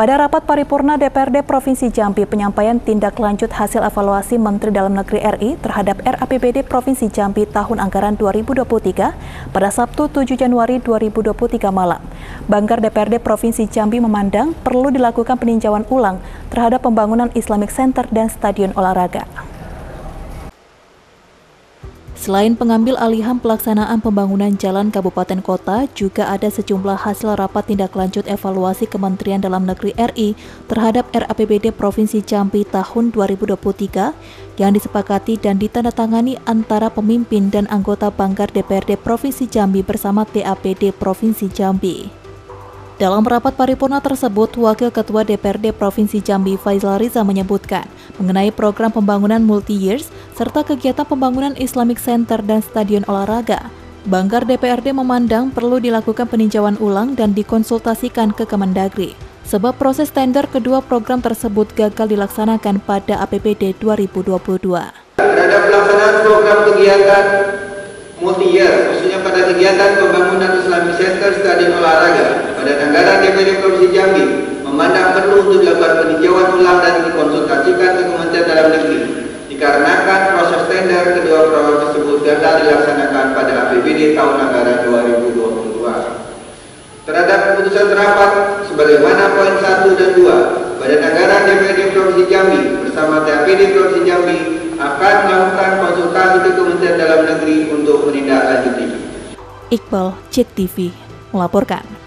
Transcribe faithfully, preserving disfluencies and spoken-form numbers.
Pada rapat paripurna D P R D Provinsi Jambi, penyampaian tindak lanjut hasil evaluasi Menteri Dalam Negeri R I terhadap R A P B D Provinsi Jambi tahun anggaran dua ribu dua puluh tiga pada Sabtu tujuh Januari dua ribu dua puluh tiga malam. Banggar D P R D Provinsi Jambi memandang perlu dilakukan peninjauan ulang terhadap pembangunan Islamic Center dan Stadion Olahraga. Selain pengambil alihan pelaksanaan pembangunan jalan kabupaten kota, juga ada sejumlah hasil rapat tindak lanjut evaluasi Kementerian Dalam Negeri R I terhadap R A P B D Provinsi Jambi tahun dua ribu dua puluh tiga yang disepakati dan ditandatangani antara pemimpin dan anggota Banggar D P R D Provinsi Jambi bersama T A P D Provinsi Jambi. Dalam rapat paripurna tersebut, Wakil Ketua D P R D Provinsi Jambi Faisal Riza menyebutkan mengenai program pembangunan multi-years serta kegiatan pembangunan Islamic Center dan Stadion Olahraga. Banggar D P R D memandang perlu dilakukan peninjauan ulang dan dikonsultasikan ke Kemendagri, sebab proses tender kedua program tersebut gagal dilaksanakan pada A P B D dua ribu dua puluh dua. Terhadap pelaksanaan program kegiatan multi-year, khususnya pada kegiatan pembangunan Islamic Center Stadion Olahraga, pada anggaran D P R D Provinsi Jambi memandang perlu untuk dilakukan peninjauan ulang dan dikonsultasikan ke Kementerian Dalam Negeri, dikarenakan proses tender kedua program tersebut gagal dilaksanakan pada A P B D tahun anggaran dua ribu dua puluh dua. Terhadap keputusan rapat sebagaimana poin satu dan dua, Badan Anggaran D P R D Provinsi Jambi bersama T A P D Provinsi Jambi akan melakukan konsultasi ke Kementerian Dalam Negeri untuk menindaklanjutinya. Iqbal Cid T V melaporkan.